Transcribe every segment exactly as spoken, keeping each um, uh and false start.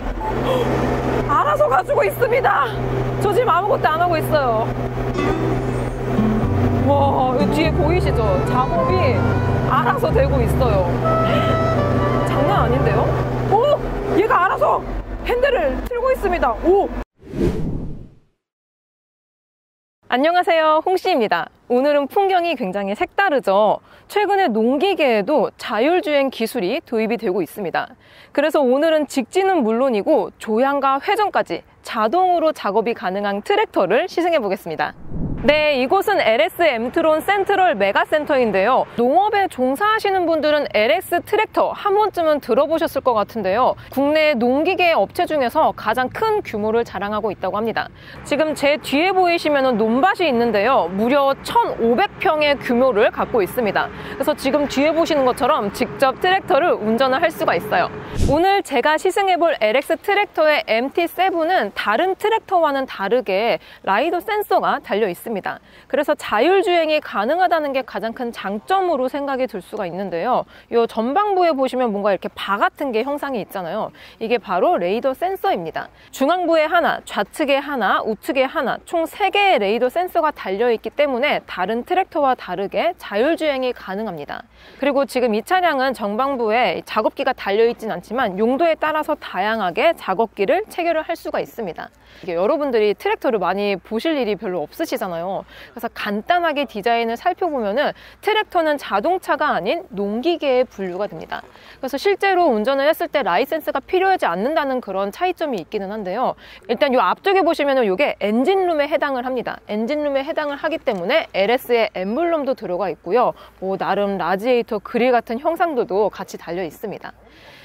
하나씩 알아서 가지고 있습니다. 저 지금 아무것도 안 하고 있어요. 와, 이 뒤에 보이시죠? 작업이 알아서 되고 있어요. 장난 아닌데요? 오! 얘가 알아서 핸들을 틀고 있습니다. 오! 안녕하세요, 홍씨입니다. 오늘은 풍경이 굉장히 색다르죠. 최근에 농기계에도 자율주행 기술이 도입이 되고 있습니다. 그래서 오늘은 직진은 물론이고 조향과 회전까지 자동으로 작업이 가능한 트랙터를 시승해 보겠습니다. 네, 이곳은 엘에스 엠트론 센트럴 메가센터인데요. 농업에 종사하시는 분들은 엘에스 트랙터 한 번쯤은 들어보셨을 것 같은데요. 국내 농기계 업체 중에서 가장 큰 규모를 자랑하고 있다고 합니다. 지금 제 뒤에 보이시면 논밭이 있는데요. 무려 천오백 평의 규모를 갖고 있습니다. 그래서 지금 뒤에 보시는 것처럼 직접 트랙터를 운전을 할 수가 있어요. 오늘 제가 시승해볼 엘에스 트랙터의 엠티 세븐은 다른 트랙터와는 다르게 라이더 센서가 달려있습니다. 그래서 자율주행이 가능하다는 게 가장 큰 장점으로 생각이 들 수가 있는데요. 이 전방부에 보시면 뭔가 이렇게 바 같은 게 형상이 있잖아요. 이게 바로 레이더 센서입니다. 중앙부에 하나, 좌측에 하나, 우측에 하나 총 세 개의 레이더 센서가 달려있기 때문에 다른 트랙터와 다르게 자율주행이 가능합니다. 그리고 지금 이 차량은 정방부에 작업기가 달려있진 않지만 용도에 따라서 다양하게 작업기를 체결을 할 수가 있습니다. 이게 여러분들이 트랙터를 많이 보실 일이 별로 없으시잖아요. 그래서 간단하게 디자인을 살펴보면은 트랙터는 자동차가 아닌 농기계에 분류가 됩니다. 그래서 실제로 운전을 했을 때 라이센스가 필요하지 않는다는 그런 차이점이 있기는 한데요. 일단 이 앞쪽에 보시면은 이게 엔진룸에 해당을 합니다. 엔진룸에 해당을 하기 때문에 엘에스의 엠블럼도 들어가 있고요. 뭐 나름 라지에이터 그릴 같은 형상도도 같이 달려 있습니다.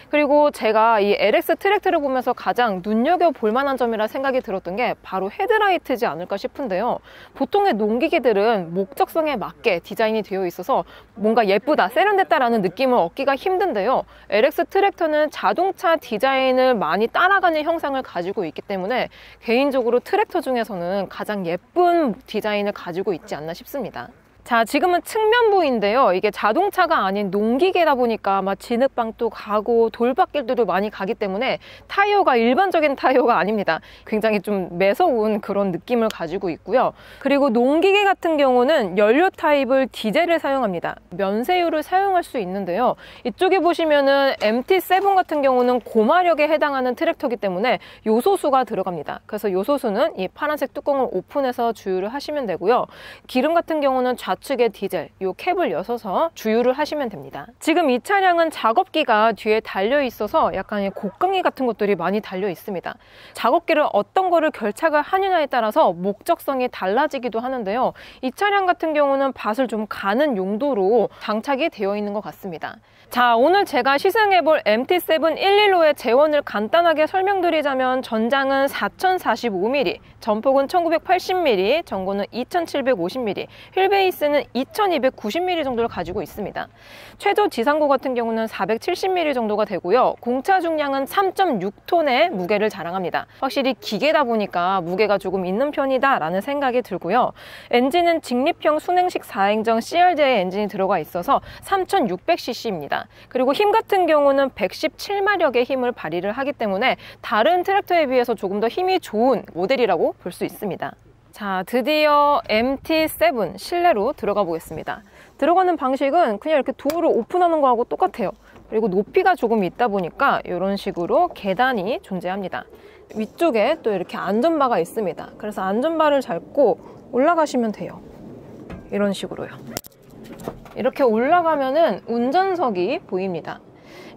그리고 제가 이 엘에스 트랙터를 보면서 가장 눈여겨볼 만한 점이라 생각이 들었던 게 바로 헤드라이트지 않을까 싶은데요. 보통의 농기계들은 목적성에 맞게 디자인이 되어 있어서 뭔가 예쁘다, 세련됐다라는 느낌을 얻기가 힘든데요. 엘에스 트랙터는 자동차 디자인을 많이 따라가는 형상을 가지고 있기 때문에 개인적으로 트랙터 중에서는 가장 예쁜 디자인을 가지고 있지 않나 싶습니다. 자, 지금은 측면부인데요. 이게 자동차가 아닌 농기계다 보니까 막 진흙방도 가고 돌밭길들도 많이 가기 때문에 타이어가 일반적인 타이어가 아닙니다. 굉장히 좀 매서운 그런 느낌을 가지고 있고요. 그리고 농기계 같은 경우는 연료 타입을 디젤을 사용합니다. 면세유를 사용할 수 있는데요. 이쪽에 보시면은 엠티 세븐 같은 경우는 고마력에 해당하는 트랙터이기 때문에 요소수가 들어갑니다. 그래서 요소수는 이 파란색 뚜껑을 오픈해서 주유를 하시면 되고요. 기름 같은 경우는 좌측에 디젤, 이 캡을 여셔서 주유를 하시면 됩니다. 지금 이 차량은 작업기가 뒤에 달려 있어서 약간 곡괭이 같은 것들이 많이 달려 있습니다. 작업기를 어떤 거를 결착을 하느냐에 따라서 목적성이 달라지기도 하는데요. 이 차량 같은 경우는 밭을 좀 가는 용도로 장착이 되어 있는 것 같습니다. 자, 오늘 제가 시승해볼 엠티 세븐 백십오의 재원을 간단하게 설명드리자면 전장은 사천사십오 밀리미터, 전폭은 천구백팔십 밀리미터, 전고는 이천칠백오십 밀리미터, 휠베이스는 이천이백구십 밀리미터 정도를 가지고 있습니다. 최저 지상고 같은 경우는 사백칠십 밀리미터 정도가 되고요. 공차 중량은 삼 점 육 톤의 무게를 자랑합니다. 확실히 기계다 보니까 무게가 조금 있는 편이다 라는 생각이 들고요. 엔진은 직립형 순행식 사행정 씨알제이 엔진이 들어가 있어서 삼천육백 씨씨입니다. 그리고 힘 같은 경우는 백십칠 마력의 힘을 발휘를 하기 때문에 다른 트랙터에 비해서 조금 더 힘이 좋은 모델이라고 볼 수 있습니다. 자, 드디어 엠티 세븐 실내로 들어가 보겠습니다. 들어가는 방식은 그냥 이렇게 도어를 오픈하는 거하고 똑같아요. 그리고 높이가 조금 있다 보니까 이런 식으로 계단이 존재합니다. 위쪽에 또 이렇게 안전바가 있습니다. 그래서 안전바를 잡고 올라가시면 돼요. 이런 식으로요. 이렇게 올라가면은 운전석이 보입니다.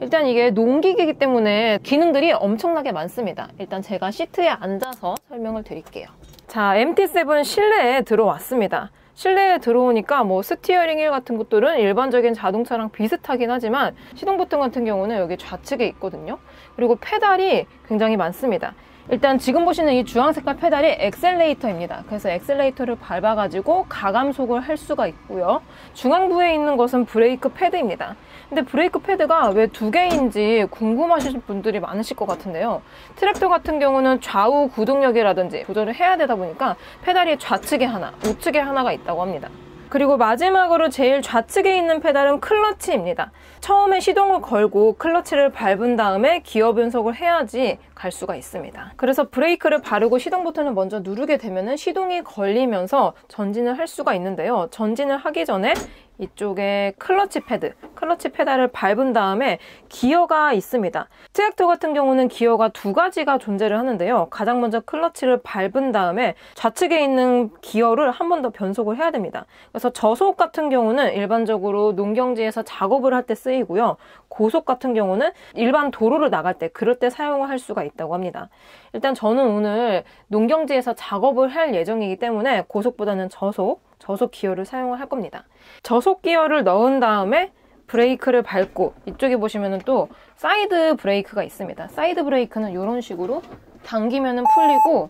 일단 이게 농기계이기 때문에 기능들이 엄청나게 많습니다. 일단 제가 시트에 앉아서 설명을 드릴게요. 자, 엠티 세븐 실내에 들어왔습니다. 실내에 들어오니까 뭐 스티어링 휠 같은 것들은 일반적인 자동차랑 비슷하긴 하지만 시동 버튼 같은 경우는 여기 좌측에 있거든요. 그리고 페달이 굉장히 많습니다. 일단 지금 보시는 이 주황색깔 페달이 엑셀레이터입니다. 그래서 엑셀레이터를 밟아가지고 가감속을 할 수가 있고요. 중앙부에 있는 것은 브레이크 패드입니다. 근데 브레이크 패드가 왜 두 개인지 궁금하신 분들이 많으실 것 같은데요. 트랙터 같은 경우는 좌우 구동력이라든지 조절을 해야 되다 보니까 페달이 좌측에 하나, 우측에 하나가 있다고 합니다. 그리고 마지막으로 제일 좌측에 있는 페달은 클러치입니다. 처음에 시동을 걸고 클러치를 밟은 다음에 기어 변속을 해야지 갈 수가 있습니다. 그래서 브레이크를 바르고 시동 버튼을 먼저 누르게 되면 시동이 걸리면서 전진을 할 수가 있는데요. 전진을 하기 전에 이쪽에 클러치 패드, 클러치 페달을 밟은 다음에 기어가 있습니다. 트랙터 같은 경우는 기어가 두 가지가 존재를 하는데요. 가장 먼저 클러치를 밟은 다음에 좌측에 있는 기어를 한 번 더 변속을 해야 됩니다. 그래서 저속 같은 경우는 일반적으로 농경지에서 작업을 할 때 쓰이고요. 고속 같은 경우는 일반 도로를 나갈 때, 그럴 때 사용을 할 수가 있다고 합니다. 일단 저는 오늘 농경지에서 작업을 할 예정이기 때문에 고속보다는 저속, 저속 기어를 사용을 할 겁니다. 저속 기어를 넣은 다음에 브레이크를 밟고, 이쪽에 보시면은 또 사이드 브레이크가 있습니다. 사이드 브레이크는 이런 식으로 당기면은 풀리고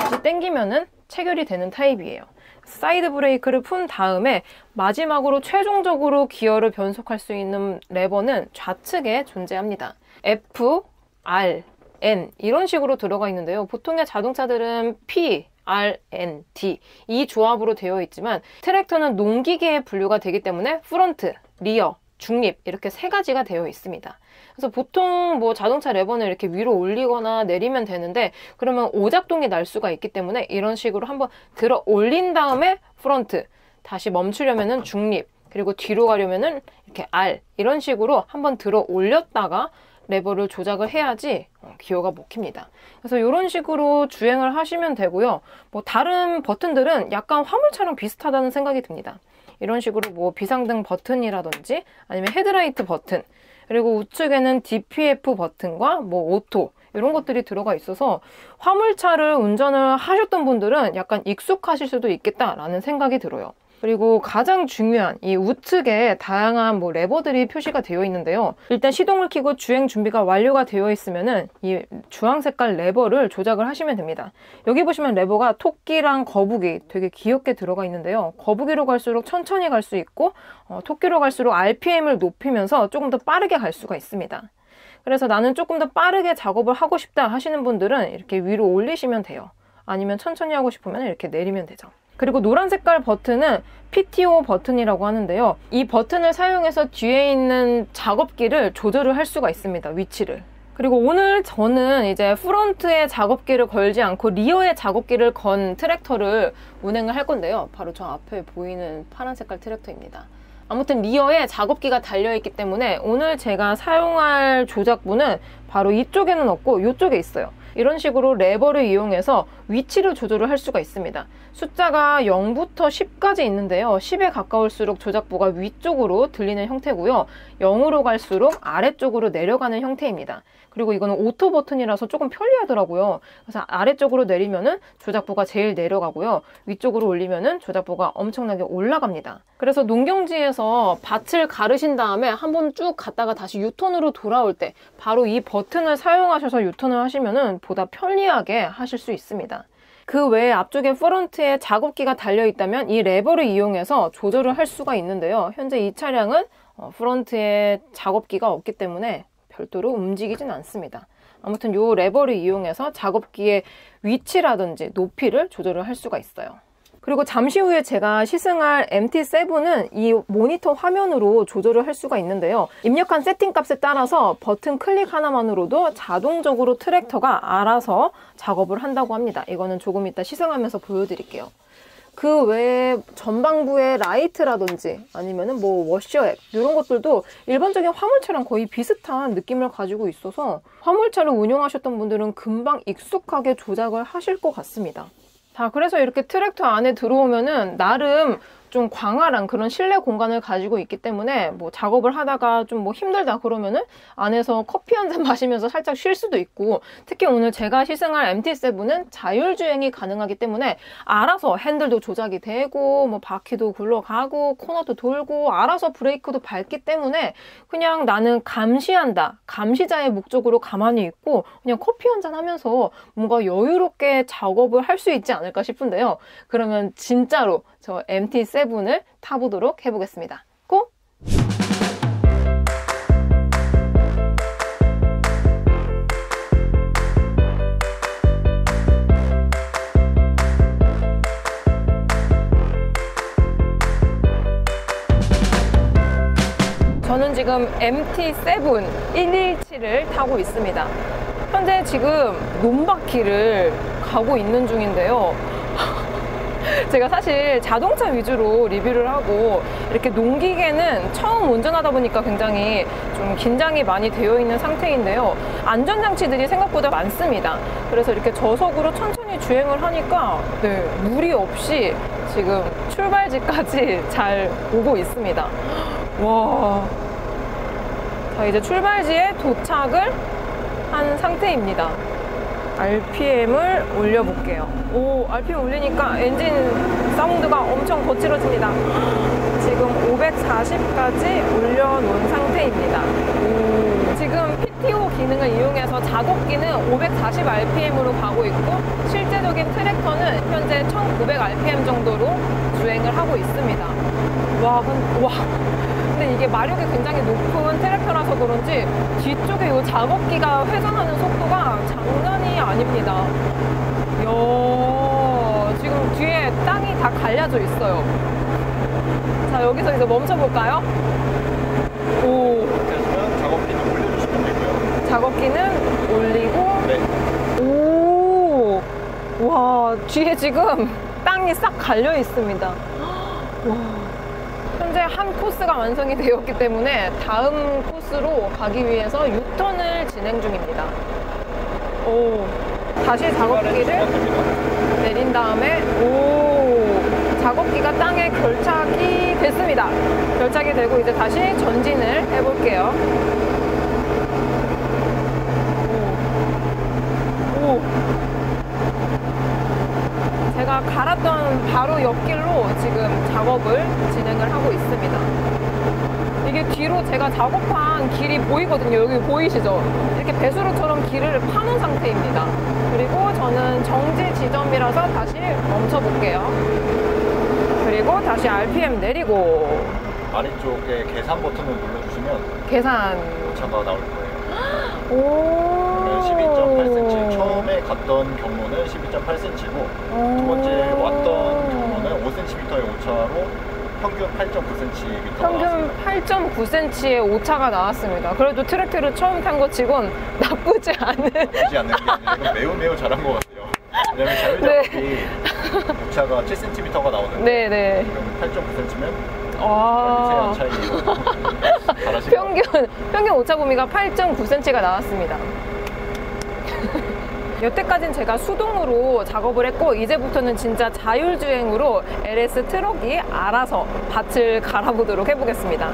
다시 당기면은 체결이 되는 타입이에요. 사이드 브레이크를 푼 다음에 마지막으로 최종적으로 기어를 변속할 수 있는 레버는 좌측에 존재합니다. F, R, N 이런 식으로 들어가 있는데요. 보통의 자동차들은 P, R, N, D 이 조합으로 되어 있지만 트랙터는 농기계에 분류가 되기 때문에 프론트, 리어, 중립 이렇게 세 가지가 되어 있습니다. 그래서 보통 뭐 자동차 레버는 이렇게 위로 올리거나 내리면 되는데 그러면 오작동이 날 수가 있기 때문에 이런 식으로 한번 들어 올린 다음에 프론트, 다시 멈추려면은 중립, 그리고 뒤로 가려면은 이렇게 R 이런 식으로 한번 들어 올렸다가 레버를 조작을 해야지 기어가 먹힙니다. 그래서 이런 식으로 주행을 하시면 되고요. 뭐 다른 버튼들은 약간 화물차랑 비슷하다는 생각이 듭니다. 이런 식으로 뭐 비상등 버튼이라든지 아니면 헤드라이트 버튼, 그리고 우측에는 디 피 에프 버튼과 뭐 오토 이런 것들이 들어가 있어서 화물차를 운전을 하셨던 분들은 약간 익숙하실 수도 있겠다라는 생각이 들어요. 그리고 가장 중요한 이 우측에 다양한 뭐 레버들이 표시가 되어 있는데요. 일단 시동을 켜고 주행 준비가 완료가 되어 있으면은 이 주황 색깔 레버를 조작을 하시면 됩니다. 여기 보시면 레버가 토끼랑 거북이 되게 귀엽게 들어가 있는데요. 거북이로 갈수록 천천히 갈 수 있고 어, 토끼로 갈수록 알 피 엠을 높이면서 조금 더 빠르게 갈 수가 있습니다. 그래서 나는 조금 더 빠르게 작업을 하고 싶다 하시는 분들은 이렇게 위로 올리시면 돼요. 아니면 천천히 하고 싶으면 이렇게 내리면 되죠. 그리고 노란 색깔 버튼은 피 티 오 버튼이라고 하는데요. 이 버튼을 사용해서 뒤에 있는 작업기를 조절을 할 수가 있습니다. 위치를. 그리고 오늘 저는 이제 프론트에 작업기를 걸지 않고 리어에 작업기를 건 트랙터를 운행을 할 건데요. 바로 저 앞에 보이는 파란 색깔 트랙터입니다. 아무튼 리어에 작업기가 달려있기 때문에 오늘 제가 사용할 조작부는 바로 이쪽에는 없고 이쪽에 있어요. 이런 식으로 레버를 이용해서 위치를 조절을 할 수가 있습니다. 숫자가 영부터 십까지 있는데요. 십에 가까울수록 조작부가 위쪽으로 들리는 형태고요. 영으로 갈수록 아래쪽으로 내려가는 형태입니다. 그리고 이거는 오토 버튼이라서 조금 편리하더라고요. 그래서 아래쪽으로 내리면은 조작부가 제일 내려가고요. 위쪽으로 올리면은 조작부가 엄청나게 올라갑니다. 그래서 농경지에서 밭을 가르신 다음에 한번 쭉 갔다가 다시 유턴으로 돌아올 때 바로 이 버튼을 사용하셔서 유턴을 하시면은 보다 편리하게 하실 수 있습니다. 그 외에 앞쪽에 프론트에 작업기가 달려있다면 이 레버를 이용해서 조절을 할 수가 있는데요. 현재 이 차량은 프론트에 작업기가 없기 때문에 별도로 움직이진 않습니다. 아무튼 이 레버를 이용해서 작업기의 위치라든지 높이를 조절을 할 수가 있어요. 그리고 잠시 후에 제가 시승할 엠 티 세븐은 이 모니터 화면으로 조절을 할 수가 있는데요. 입력한 세팅 값에 따라서 버튼 클릭 하나만으로도 자동적으로 트랙터가 알아서 작업을 한다고 합니다. 이거는 조금 이따 시승하면서 보여드릴게요. 그 외에 전방부의 라이트라든지 아니면은 뭐 워셔 앱 이런 것들도 일반적인 화물차랑 거의 비슷한 느낌을 가지고 있어서 화물차를 운영하셨던 분들은 금방 익숙하게 조작을 하실 것 같습니다. 자, 그래서 이렇게 트랙터 안에 들어오면은 나름 좀 광활한 그런 실내 공간을 가지고 있기 때문에 뭐 작업을 하다가 좀 뭐 힘들다 그러면은 안에서 커피 한잔 마시면서 살짝 쉴 수도 있고, 특히 오늘 제가 시승할 엠 티 세븐은 자율주행이 가능하기 때문에 알아서 핸들도 조작이 되고 뭐 바퀴도 굴러가고 코너도 돌고 알아서 브레이크도 밟기 때문에 그냥 나는 감시한다, 감시자의 목적으로 가만히 있고 그냥 커피 한잔 하면서 뭔가 여유롭게 작업을 할 수 있지 않을까 싶은데요. 그러면 진짜로 저 엠 티 세븐을 타보도록 해보겠습니다. 고! 저는 지금 엠티 세븐 백십칠을 타고 있습니다. 현재 지금 논바퀴를 가고 있는 중인데요. 제가 사실 자동차 위주로 리뷰를 하고 이렇게 농기계는 처음 운전하다 보니까 굉장히 좀 긴장이 많이 되어 있는 상태인데요. 안전장치들이 생각보다 많습니다. 그래서 이렇게 저속으로 천천히 주행을 하니까 네, 무리 없이 지금 출발지까지 잘 오고 있습니다. 와, 자 이제 출발지에 도착을 한 상태입니다. 알피엠을 올려볼게요. 오, 알피엠 올리니까 엔진 사운드가 엄청 거칠어집니다. 지금 오백사십까지 올려놓은 상태입니다. 오, 지금 피티오 기능을 이용해서 작업기는 오백사십 알피엠으로 가고 있고, 실제적인 트랙터는 현재 천구백 알피엠 정도로 주행을 하고 있습니다. 와, 와. 근데 이게 마력이 굉장히 높은 트랙터라서 그런지 뒤쪽에 이 작업기가 회전하는 속도가 장난이 아닙니다. 이야, 지금 뒤에 땅이 다 갈려져 있어요. 자, 여기서 이제 멈춰볼까요? 오. 작업기는 올려주시면 되고요. 작업기는 올리고. 네. 오. 와, 뒤에 지금 땅이 싹 갈려 있습니다. 와. 현재 한 코스가 완성이 되었기 때문에 다음 코스로 가기 위해서 유 턴을 진행 중입니다. 오, 다시 작업기를 내린 다음에 오, 작업기가 땅에 결착이 됐습니다. 결착이 되고 이제 다시 전진을 해볼게요. 오, 오. 제가 갈았던 바로 옆길로 지금 작업을 진행을 하고 있습니다. 이게 뒤로 제가 작업한 길이 보이거든요. 여기 보이시죠? 이렇게 배수로처럼 길을 파놓은 상태입니다. 그리고 저는 정지 지점이라서 다시 멈춰볼게요. 그리고 다시 알피엠 내리고 아래쪽에 계산 버튼을 눌러주시면 계산 오차가 나올 거예요. 오, 십이 점 팔 센티미터 처음에 갔던 경로는 십이 점 팔 센티미터고 두 번째 왔던 경로는 오 센티미터의 오차로 평균 팔 점 구 센티미터 평균 팔 점 구 센티미터의 오차가 나왔습니다. 그래도 트랙터를 처음 탄 것 치곤 나쁘지 않은 나쁘지 않은 게 아니라 매우 매우 잘한 것 같아요. 왜냐면 자율작업이 네. 오차가 칠 센티미터가 나오는데 네네. 팔 점 구 센티미터면 아, 평균, 평균 오차 범위가 팔 점 구 센티미터가 나왔습니다. 여태까지는 제가 수동으로 작업을 했고, 이제부터는 진짜 자율주행으로 엘에스 트럭이 알아서 밭을 갈아보도록 해보겠습니다.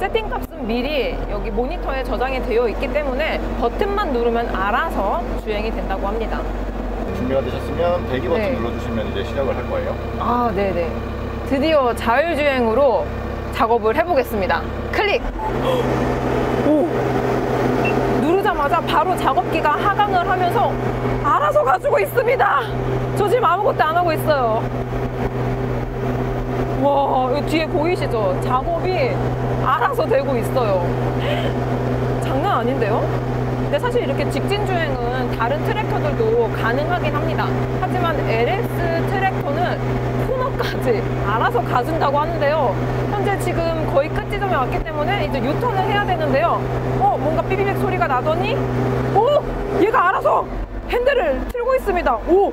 세팅 값은 미리 여기 모니터에 저장이 되어 있기 때문에 버튼만 누르면 알아서 주행이 된다고 합니다. 준비가 되셨으면 대기 버튼 네. 눌러주시면 이제 시작을 할 거예요. 아, 네네. 드디어 자율주행으로 작업을 해보겠습니다. 클릭! 오! 누르자마자 바로 작업기가 하강을 하면서 알아서 가지고 있습니다. 저 지금 아무것도 안 하고 있어요. 와, 여기 뒤에 보이시죠? 작업이 알아서 되고 있어요. 장난 아닌데요? 근데 사실 이렇게 직진 주행은 다른 트랙터들도 가능하긴 합니다. 하지만 엘에스 트랙터는 코너까지 알아서 가준다고 하는데요. 현재 지금 거의 끝지점에 왔기 때문에 이제 유 턴을 해야 되는데요. 어, 뭔가 삐비빅 소리가 나더니 오! 얘가 알아서 핸들을 틀고 있습니다. 오!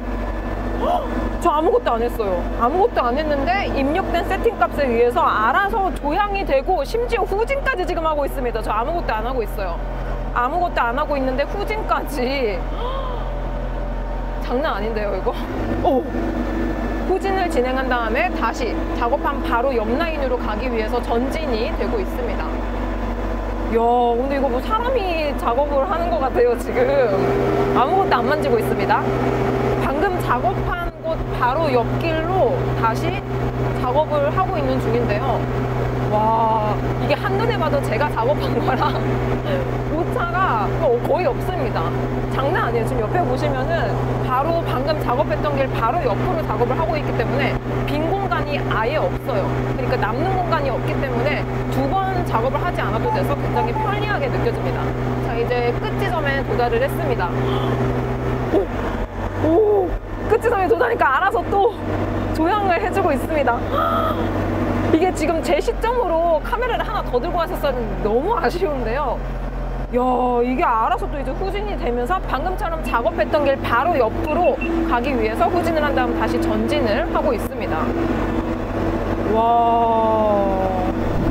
저 아무것도 안 했어요. 아무것도 안 했는데 입력된 세팅 값에 의해서 알아서 조향이 되고 심지어 후진까지 지금 하고 있습니다. 저 아무것도 안 하고 있어요. 아무것도 안 하고 있는데 후진까지. 장난 아닌데요, 이거? 오! 후진을 진행한 다음에 다시 작업한 바로 옆 라인으로 가기 위해서 전진이 되고 있습니다. 이야, 오늘 이거 뭐 사람이 작업을 하는 것 같아요, 지금. 아무것도 안 만지고 있습니다. 방금 작업한 곳 바로 옆길로 다시 작업을 하고 있는 중인데요. 와, 이게 한눈에 봐도 제가 작업한 거랑 오차가 거의 없습니다. 장난 아니에요. 지금 옆에 보시면은 바로 방금 작업했던 길 바로 옆으로 작업을 하고 있기 때문에 빈 공간이 아예 없어요. 그러니까 남는 공간이 없기 때문에 두 번 작업을 하지 않아도 돼서 굉장히 편리하게 느껴집니다. 자, 이제 끝지점에 도달을 했습니다. 오! 오! 끝지점에 도달하니까 알아서 또 조향을 해주고 있습니다. 이게 지금 제 시점으로 카메라를 하나 더 들고 왔었었는데 너무 아쉬운데요. 야, 이게 알아서 또 이제 후진이 되면서 방금처럼 작업했던 길 바로 옆으로 가기 위해서 후진을 한 다음 다시 전진을 하고 있습니다. 와.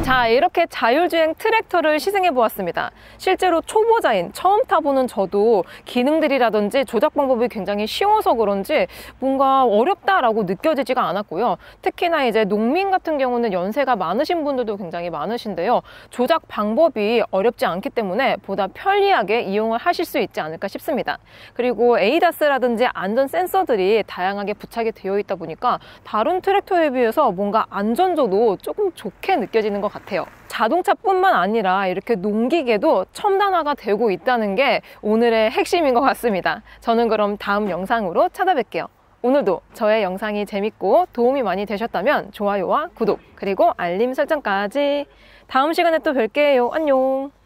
자, 이렇게 자율주행 트랙터를 시승해 보았습니다. 실제로 초보자인 처음 타보는 저도 기능들이라든지 조작 방법이 굉장히 쉬워서 그런지 뭔가 어렵다라고 느껴지지가 않았고요. 특히나 이제 농민 같은 경우는 연세가 많으신 분들도 굉장히 많으신데요. 조작 방법이 어렵지 않기 때문에 보다 편리하게 이용을 하실 수 있지 않을까 싶습니다. 그리고 에이다스라든지 안전 센서들이 다양하게 부착이 되어 있다 보니까 다른 트랙터에 비해서 뭔가 안전도도 조금 좋게 느껴지는 것 같아요. 같아요. 자동차뿐만 아니라 이렇게 농기계도 첨단화가 되고 있다는 게 오늘의 핵심인 것 같습니다. 저는 그럼 다음 영상으로 찾아뵐게요. 오늘도 저의 영상이 재밌고 도움이 많이 되셨다면 좋아요와 구독 그리고 알림 설정까지. 다음 시간에 또 뵐게요. 안녕.